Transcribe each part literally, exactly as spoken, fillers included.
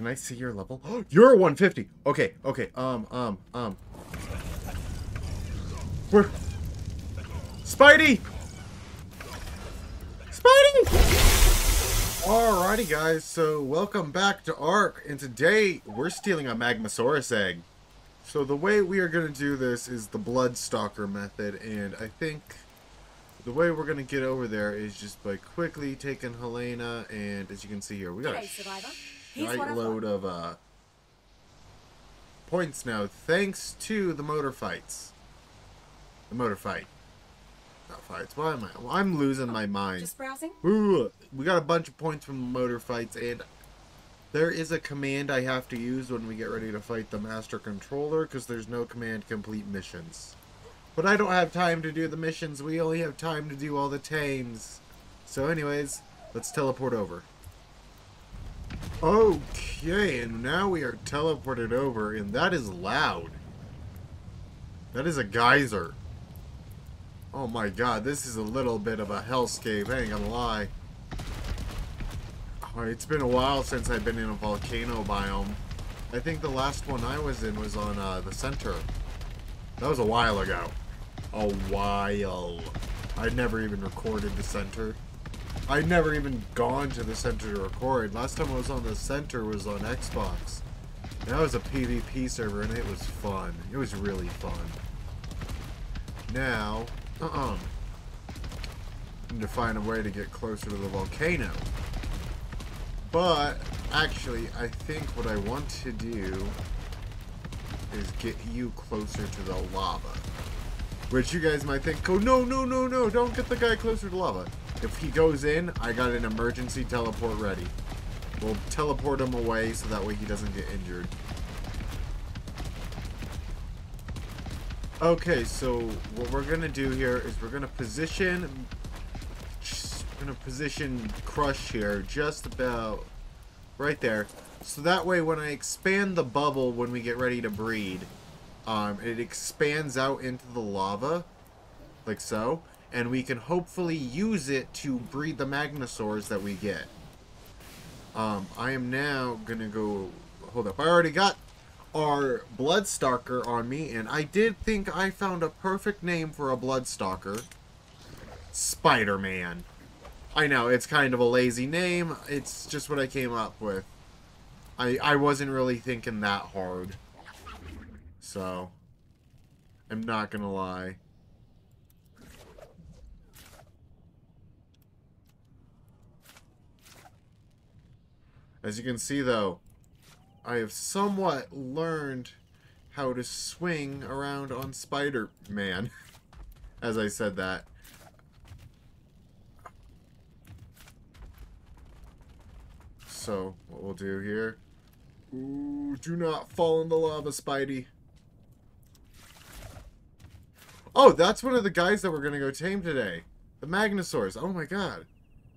Can I see your level? Oh, you're one fifty. Okay, okay. Um, um, um. We're... Spidey! Spidey! Alrighty, guys. So, welcome back to ARK. And today, we're stealing a Magmasaurus egg. So, the way we are going to do this is the Bloodstalker method. And I think... the way we're going to get over there is just by quickly taking Helena, and as you can see here, we got a shite load of uh, points now, thanks to the motor fights. The motor fight. Not fights. Why am I? Well, I'm losing oh, my mind. Just browsing? Ooh, we got a bunch of points from the motor fights, and there is a command I have to use when we get ready to fight the master controller, because there's no command complete missions. But I don't have time to do the missions. We only have time to do all the tames. So anyways, let's teleport over. Okay, and now we are teleported over, and that is loud. That is a geyser. Oh my god, this is a little bit of a hellscape, I ain't gonna lie. Oh, it's been a while since I've been in a volcano biome. I think the last one I was in was on uh, the center. That was a while ago. A while. I never even recorded the center. I'd never even gone to the center to record. Last time I was on the center was on Xbox. And that was a PvP server and it was fun. It was really fun. Now, uh-uh. I need to find a way to get closer to the volcano. But, actually, I think what I want to do is get you closer to the lava. Which you guys might think, oh no, no, no, no, don't get the guy closer to lava. If he goes in, I got an emergency teleport ready. We'll teleport him away so that way he doesn't get injured. Okay, so what we're gonna do here is we're gonna position, just gonna position Crush here, just about right there. So that way, when I expand the bubble when we get ready to breed, um, it expands out into the lava, like so, and we can hopefully use it to breed the Magmasaurs that we get. Um, I am now gonna go, hold up, I already got our Bloodstalker on me, and I did think I found a perfect name for a Bloodstalker. Spider-Man. I know, it's kind of a lazy name, it's just what I came up with. I, I wasn't really thinking that hard. So, I'm not gonna lie. As you can see though, I have somewhat learned how to swing around on Spider-Man. As I said that. So, what we'll do here... Ooh, do not fall in the lava, Spidey. Oh, that's one of the guys that we're going to go tame today. The Magmasaurs. Oh my god.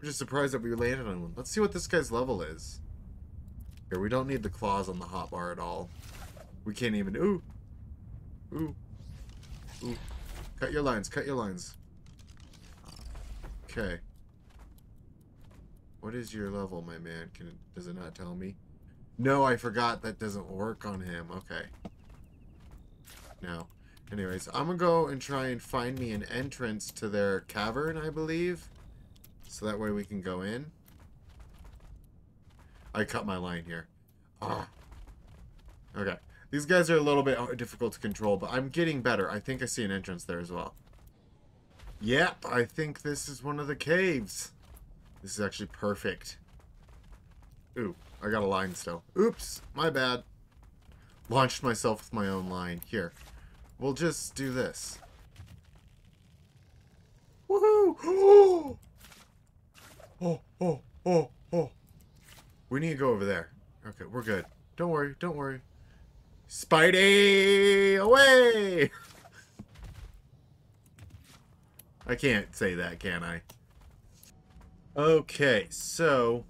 I'm just surprised that we landed on one. Let's see what this guy's level is. Here, we don't need the claws on the hotbar at all. We can't even... Ooh. Ooh. Ooh. Cut your lines. Cut your lines. Okay. What is your level, my man? Can it, does it not tell me? No, I forgot that doesn't work on him. Okay. No. Anyways, I'm gonna go and try and find me an entrance to their cavern, I believe. So that way we can go in. I cut my line here. Ah. Okay. These guys are a little bit difficult to control, but I'm getting better. I think I see an entrance there as well. Yep, I think this is one of the caves. This is actually perfect. Ooh, I got a line still. Oops, my bad. Launched myself with my own line. Here, we'll just do this. Woohoo! Oh, oh, oh, oh. We need to go over there. Okay, we're good. Don't worry, don't worry. Spidey, away! I can't say that, can I? Okay, so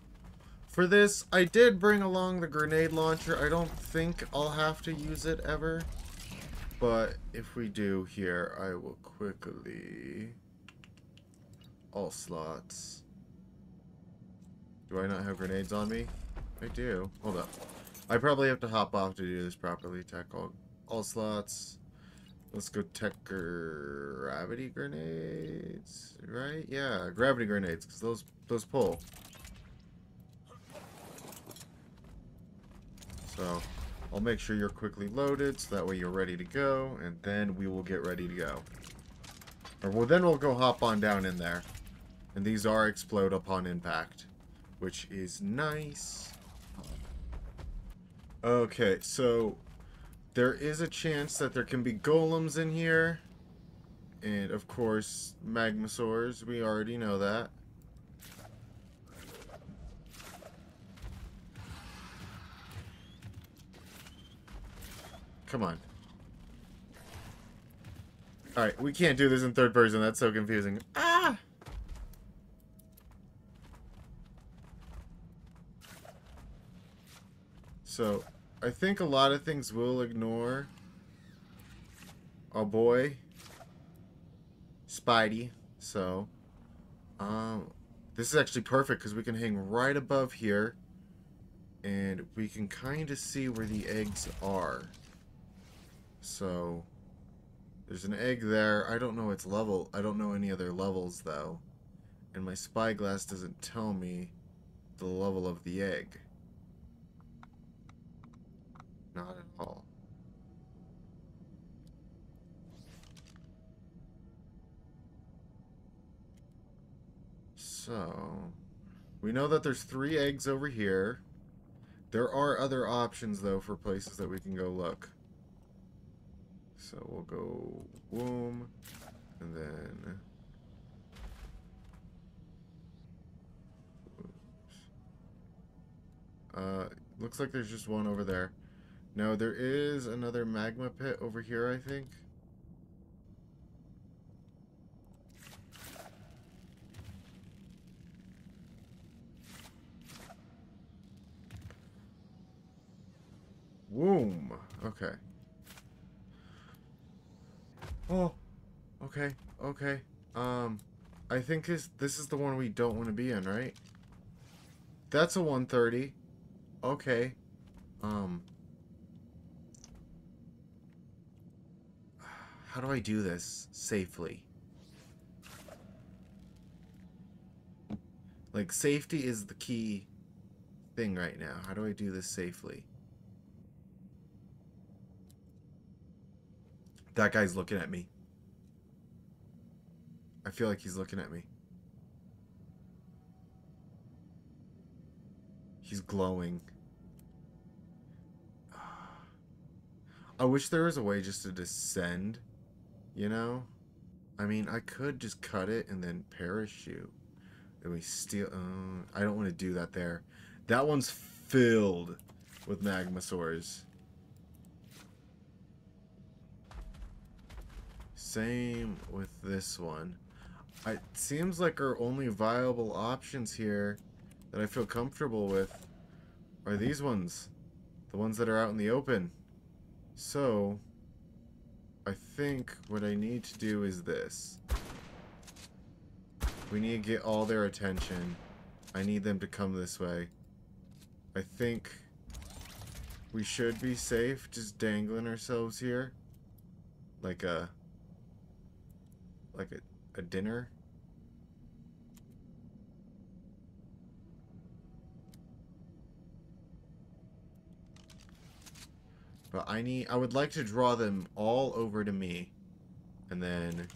for this, I did bring along the grenade launcher. I don't think I'll have to use it ever, but if we do here, I will quickly... all slots. Do I not have grenades on me? I do. Hold up. I probably have to hop off to do this properly. Tech all, all slots. Let's go tech gravity grenades, right? Yeah, gravity grenades, because those, those pull. So I'll make sure you're quickly loaded, so that way you're ready to go, and then we will get ready to go. Or well, then we'll go hop on down in there. And these are explode upon impact, which is nice. Okay, so there is a chance that there can be golems in here. And of course, Magmasaurs, we already know that. Come on. Alright, we can't do this in third person. That's so confusing. Ah! So, I think a lot of things will ignore. Oh boy. Spidey. So, um, this is actually perfect because we can hang right above here. And we can kind of see where the eggs are. So, there's an egg there. I don't know its level. I don't know any other levels, though. And my spyglass doesn't tell me the level of the egg. Not at all. So, we know that there's three eggs over here. There are other options, though, for places that we can go look. So we'll go boom, and then uh, looks like there's just one over there. No, there is another magma pit over here, I think. Boom. Okay. Oh, okay, okay. Um, I think this, this is the one we don't want to be in, right? That's a one thirty. Okay. Um. How do I do this safely? Like, safety is the key thing right now. How do I do this safely? That guy's looking at me. I feel like he's looking at me. He's glowing. I wish there was a way just to descend, you know? I mean, I could just cut it and then parachute. And we steal... Uh, I don't want to do that there. That one's filled with Magmasaurs. Same with this one. It seems like our only viable options here that I feel comfortable with are these ones. The ones that are out in the open. So, I think what I need to do is this. We need to get all their attention. I need them to come this way. I think we should be safe just dangling ourselves here. Like a... like a, a dinner. But I need, I would like to draw them all over to me. And then...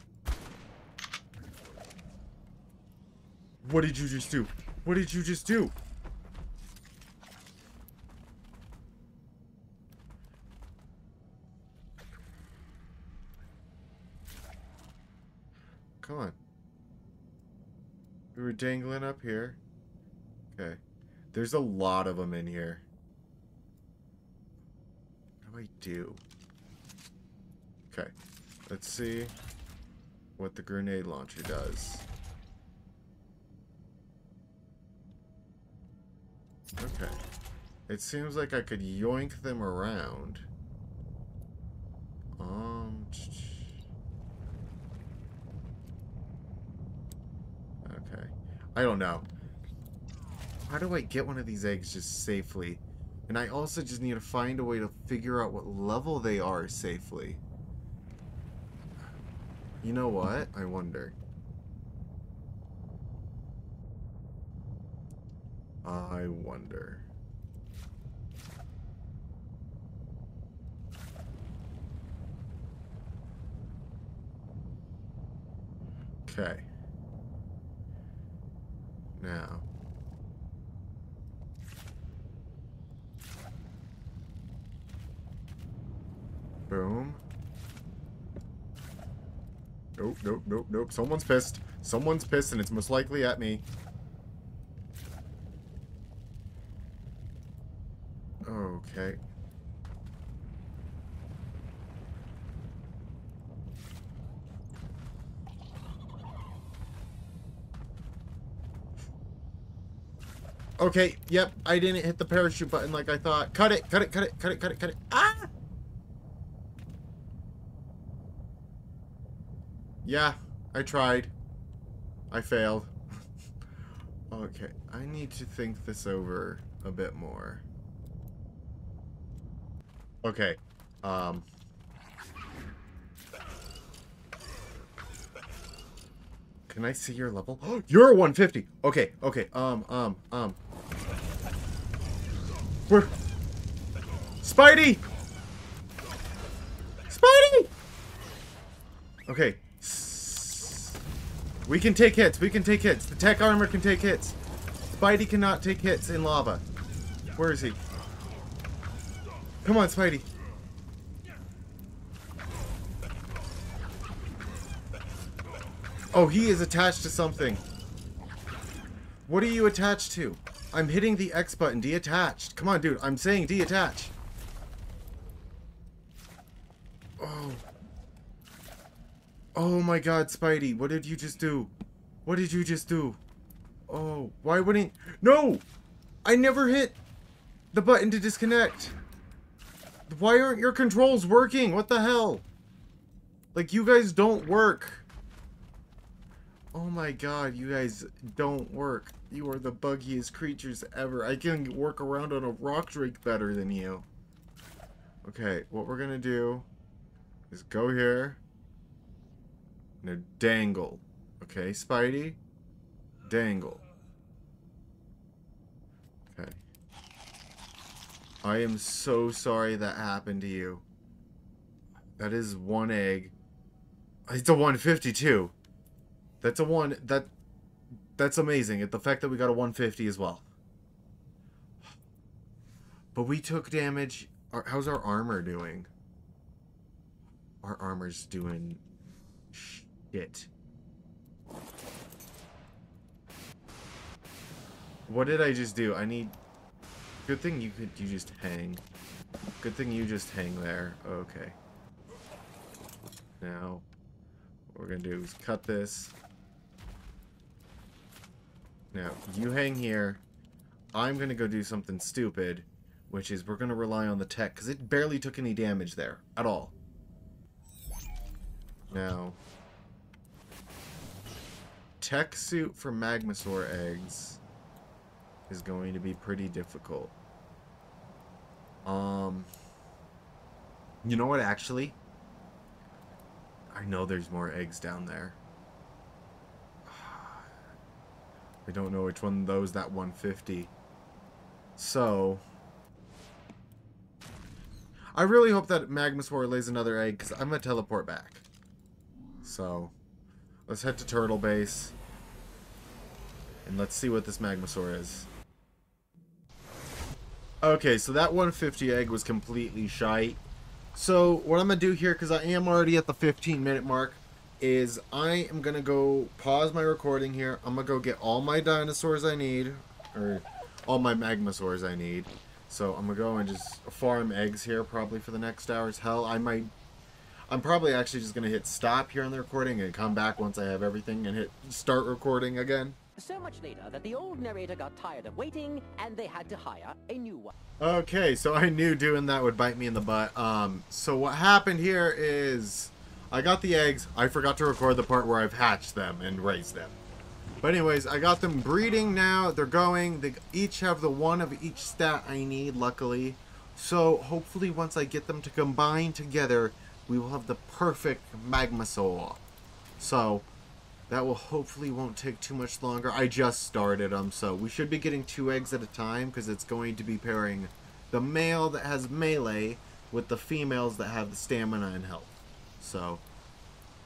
What did you just do? What did you just do? Come on. We were dangling up here. Okay. There's a lot of them in here. What do I do? Okay. Let's see what the grenade launcher does. Okay. It seems like I could yoink them around. Um... I don't know. How do I get one of these eggs just safely And I also just need to find a way to figure out what level they are safely. You know what? I wonder. I wonder. Okay. Now. Boom. Nope, nope, nope, nope. Someone's pissed. Someone's pissed, and it's most likely at me. Okay. Okay, yep, I didn't hit the parachute button like I thought. Cut it, cut it, cut it, cut it, cut it, cut it. Ah! Yeah, I tried. I failed. Okay, I need to think this over a bit more. Okay, um... Can I see your level? Oh, you're one fifty! Okay, okay, um, um, um... We're... Spidey! Spidey! Okay. We can take hits, we can take hits. The tech armor can take hits. Spidey cannot take hits in lava. Where is he? Come on, Spidey. Oh, he is attached to something. What are you attached to? I'm hitting the X button. Deattached. Come on, dude. I'm saying deattach. Oh. Oh my god, Spidey. What did you just do? What did you just do? Oh, why wouldn't... No! I never hit the button to disconnect. Why aren't your controls working? What the hell? Like, you guys don't work. Oh my god, you guys don't work. You are the buggiest creatures ever. I can work around on a rock drake better than you. Okay, what we're gonna do is go here. Now dangle. Okay, Spidey. Dangle. Okay. I am so sorry that happened to you. That is one egg. It's a one fifty-two. That's a one. That that's amazing. It's the fact that we got a one fifty as well. But we took damage. How's our armor doing? Our armor's doing shit. What did I just do? I need. Good thing you could you just hang. Good thing you just hang there. Okay. Now, what we're gonna do is cut this. Now, you hang here. I'm gonna go do something stupid, which is we're gonna rely on the tech, because it barely took any damage there, at all. Now, tech suit for Magmasaur eggs is going to be pretty difficult. Um, you know what, actually? I know there's more eggs down there. I don't know which one of those that one fifty. So, I really hope that Magmasaur lays another egg, because I'm going to teleport back. So, let's head to Turtle Base. And let's see what this Magmasaur is. Okay, so that one fifty egg was completely shite. So what I'm gonna do here, because I am already at the fifteen minute mark, is I am gonna go pause my recording here. I'm gonna go get all my dinosaurs I need, or all my Magmasaurs I need. So I'm gonna go and just farm eggs here probably for the next hour's hell. I might, I'm probably actually just gonna hit stop here on the recording and come back once I have everything and hit start recording again. So much later that the old narrator got tired of waiting and they had to hire a new one. Okay, so I knew doing that would bite me in the butt. Um, so what happened here is I got the eggs. I forgot to record the part where I've hatched them and raised them. But anyways, I got them breeding now. They're going. They each have the one of each stat I need, luckily. So hopefully once I get them to combine together, we will have the perfect Magmasaur. So that will hopefully won't take too much longer. I just started them, so we should be getting two eggs at a time because it's going to be pairing the male that has melee with the females that have the stamina and health. So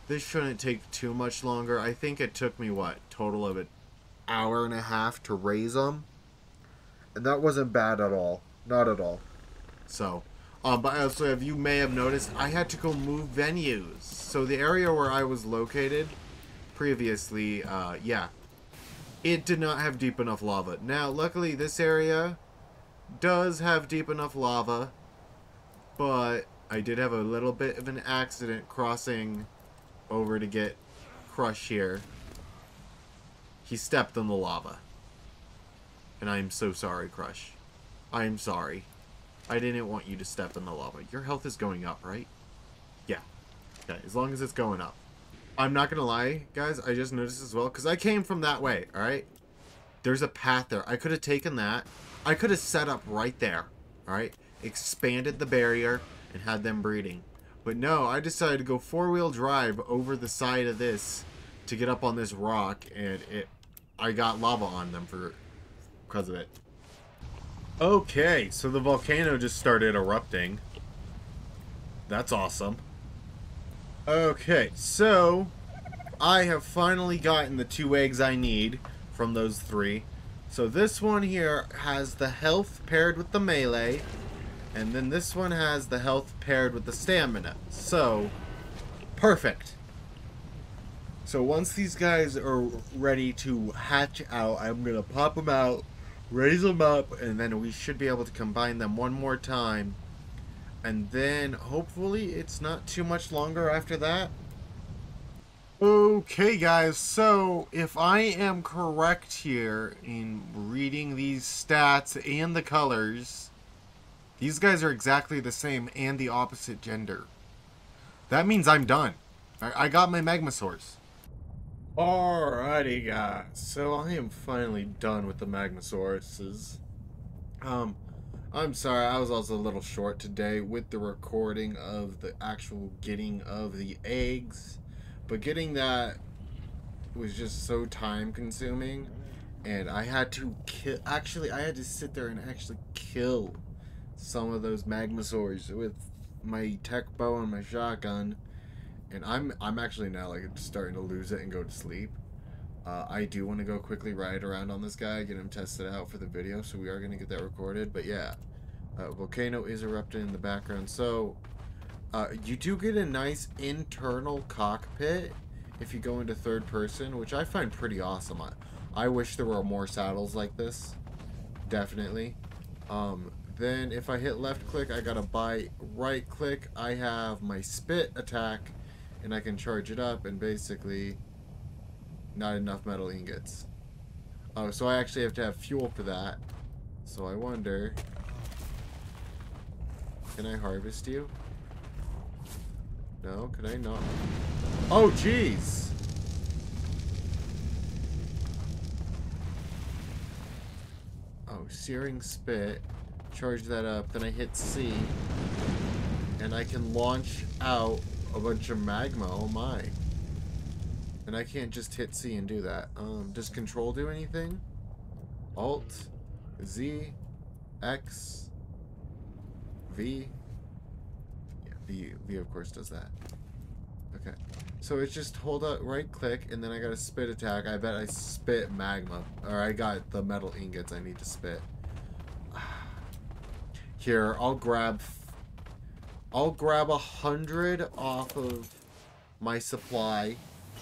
this shouldn't take too much longer. I think it took me, what, total of an hour and a half to raise them. And that wasn't bad at all. Not at all. So, um, but also, if you may have noticed, I had to go move venues. So the area where I was located previously, uh, yeah, it did not have deep enough lava. Now, luckily, this area does have deep enough lava, but I did have a little bit of an accident crossing over to get Crush here. He stepped in the lava. And I'm so sorry, Crush. I'm sorry. I didn't want you to step in the lava. Your health is going up, right? Yeah. Yeah, as long as it's going up. I'm not gonna lie, guys, I just noticed as well, because I came from that way, alright? There's a path there. I could have taken that. I could have set up right there, alright? Expanded the barrier and had them breeding. But no, I decided to go four-wheel drive over the side of this to get up on this rock, and it, I got lava on them for because of it. Okay, so the volcano just started erupting. That's awesome. Okay, so I have finally gotten the two eggs I need from those three. So this one here has the health paired with the melee. And then this one has the health paired with the stamina. So, perfect. So once these guys are ready to hatch out, I'm going to pop them out, raise them up, and then we should be able to combine them one more time. And then, hopefully, it's not too much longer after that. Okay, guys. So, if I am correct here in reading these stats and the colors, these guys are exactly the same and the opposite gender. That means I'm done. I, I got my Magmasaurs. Alrighty, guys. So I am finally done with the Magmasaurs. Um, I'm sorry. I was also a little short today with the recording of the actual getting of the eggs. But getting that was just so time consuming. And I had to kill... Actually, I had to sit there and actually kill some of those Magmasaurs with my tech bow and my shotgun, and I'm I'm actually now like starting to lose it and go to sleep. Uh, I do want to go quickly ride around on this guy, get him tested out for the video, so we are gonna get that recorded. But yeah, uh, volcano is erupting in the background, so uh, you do get a nice internal cockpit if you go into third person, which I find pretty awesome. I I wish there were more saddles like this, definitely. Um, Then if I hit left click, I gotta buy right click. I have my spit attack and I can charge it up, and basically not enough metal ingots. Oh, so I actually have to have fuel for that. So I wonder, can I harvest you? No, can I not? Oh, jeez. Oh, searing spit. Charge that up, then I hit C and I can launch out a bunch of magma. Oh my. And I can't just hit C and do that. Um, does control do anything? Alt, Z, X, V. Yeah, V, V of course does that. Okay, so it's just hold up, right click, and then I got a spit attack. I bet I spit magma, or I got the metal ingots I need to spit. Here, I'll grab, I'll grab a hundred off of my supply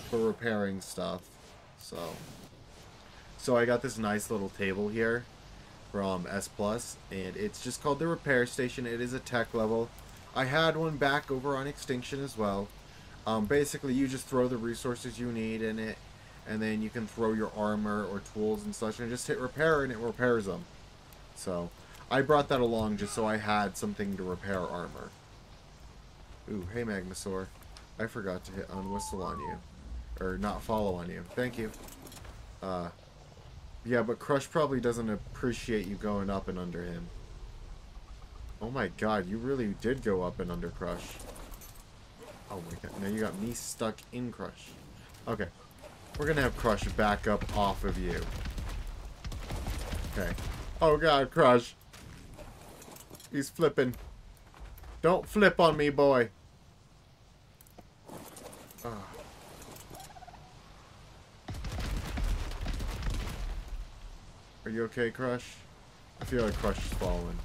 for repairing stuff. So, so I got this nice little table here from S plus, and it's just called the repair station. It is a tech level. I had one back over on Extinction as well. Um, basically, you just throw the resources you need in it, and then you can throw your armor or tools and such, and just hit repair, and it repairs them. So. I brought that along just so I had something to repair armor. Ooh, hey Magmasaur. I forgot to hit on whistle on you. Or not follow on you. Thank you. Uh, yeah, but Crush probably doesn't appreciate you going up and under him. Oh my god, you really did go up and under Crush. Oh my god, now you got me stuck in Crush. Okay, we're gonna have Crush back up off of you. Okay. Oh god, Crush. He's flipping. Don't flip on me, boy. Oh. Are you okay, Crush? I feel like Crush is falling.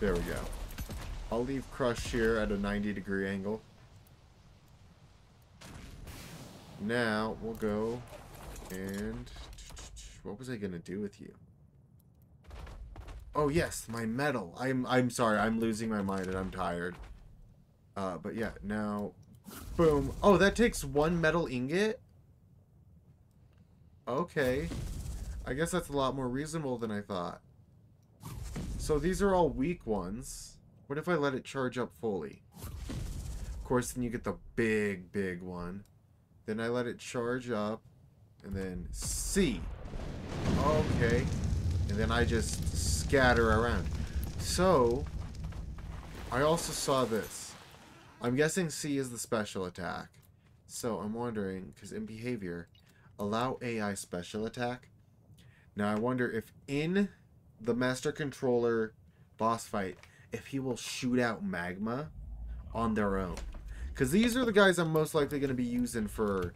There we go. I'll leave Crush here at a ninety degree angle. Now, we'll go and... What was I going to do with you? Oh, yes, my metal. I'm I'm sorry. I'm losing my mind and I'm tired. Uh, but yeah, now... Boom. Oh, that takes one metal ingot? Okay. I guess that's a lot more reasonable than I thought. So these are all weak ones. What if I let it charge up fully? Of course, then you get the big, big one. Then I let it charge up. And then C. Okay. And then I just scatter around. So, I also saw this. I'm guessing C is the special attack. So, I'm wondering, because in behavior, allow A I special attack. Now, I wonder if in... the master controller boss fight, if he will shoot out magma on their own, because these are the guys I'm most likely going to be using for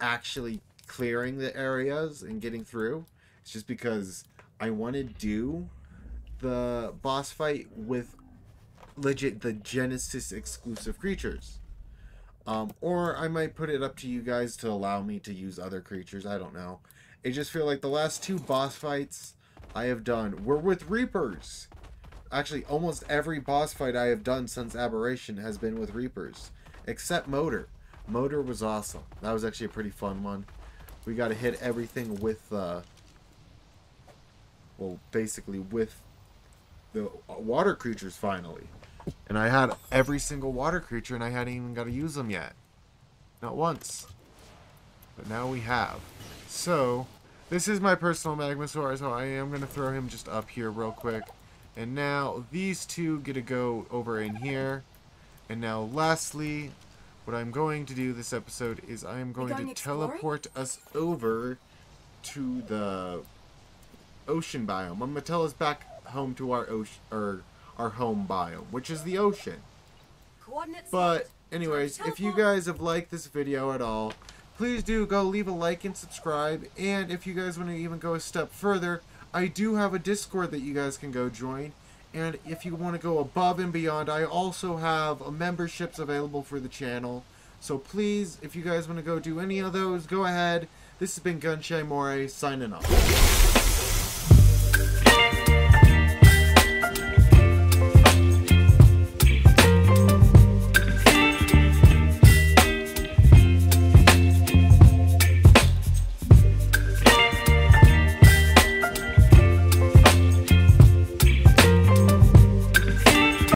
actually clearing the areas and getting through. It's just because I want to do the boss fight with legit the Genesis exclusive creatures, um, or I might put it up to you guys to allow me to use other creatures. I don't know. I just feel like the last two boss fights I have done we're with Reapers. Actually, almost every boss fight I have done since Aberration has been with Reapers, except Mortar. Mortar was awesome. That was actually a pretty fun one. We got to hit everything with, uh, well, basically with the water creatures finally. And I had every single water creature, and I hadn't even got to use them yet, not once. But now we have. So. This is my personal Magmasaur, so I am going to throw him just up here real quick. And now these two get to go over in here. And now lastly, what I'm going to do this episode is I am going, going to exploring? teleport us over to the ocean biome. I'm going to tell us back home to our ocean, or our home biome, which is the ocean. But anyways, if you guys have liked this video at all, please do go leave a like and subscribe. And if you guys want to even go a step further, I do have a Discord that you guys can go join. And if you want to go above and beyond, I also have memberships available for the channel. So please, if you guys want to go do any of those, go ahead. This has been GunShyMoray signing off.